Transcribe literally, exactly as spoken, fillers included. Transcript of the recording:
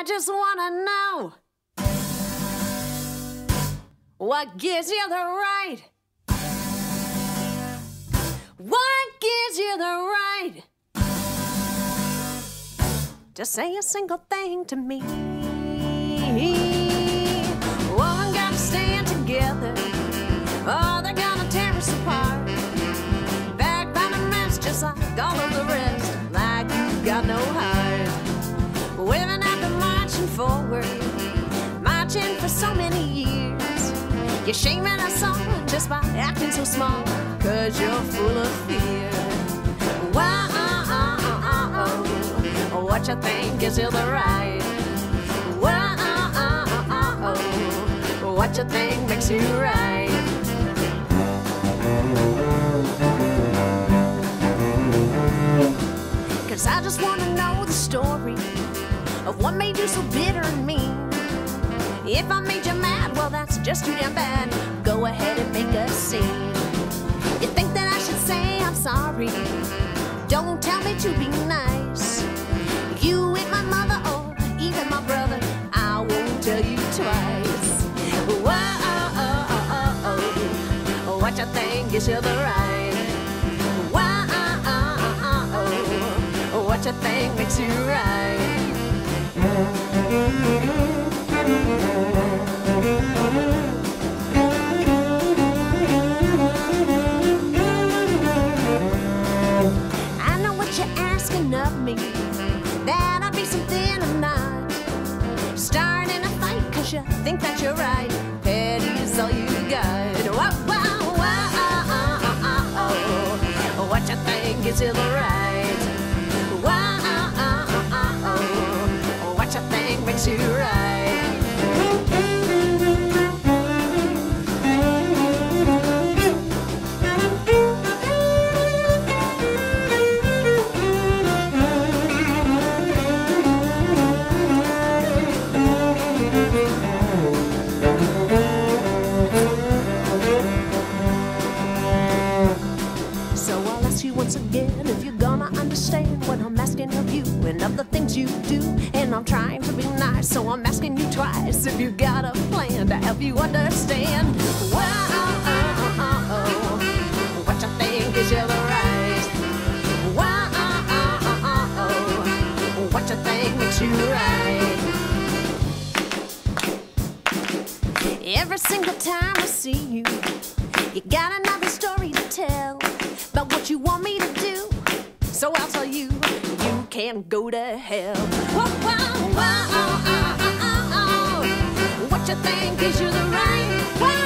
I just wanna know what gives you the right? What gives you the right to say a single thing to me? Well, I'm gonna stand together. Oh, they're gonna tear us apart. Back by the mess, just like all of the rest. Like you've got no heart. Women have been marching forward, marching for so many years. You're shaming us all just by acting so small, cause you're full of fear. Why, uh, uh, uh, uh, what you think gives you the right? Why, uh, uh, uh, uh, what you think makes you right? Cause I just wanna know the story of what made you so bitter and mean. If I made you mad, well, that's just too damn bad. Go ahead and make a scene. You think that I should say I'm sorry? Don't tell me to be nice. You ain't my mother or even my brother. I won't tell you twice. Whoa, oh, oh, oh, oh. What you think gives you the right? Whoa, oh, oh, oh. What you think makes you right? I know what you're asking of me, that I'll be something I'm not. Starting a fight cause you think that you're right. Petty's all you got. Whoa, whoa, whoa, oh, oh, oh, oh. What you think is to the right? Whoa, oh, oh, oh, oh. What you think makes you right? Once again, if you're gonna understand what I'm asking of you and of the things you do, and I'm trying to be nice, so I'm asking you twice if you got a plan to help you understand. Whoa, oh, oh, oh, oh. What you think is you're the right? Whoa, oh, oh, oh, oh. What you think makes you right? Every single time I see you, you got another story to tell. But what you want me to do, so I'll tell you, you can go to hell. Whoa, whoa, whoa, oh, oh, oh, oh, oh. What you think is you're the right? Whoa.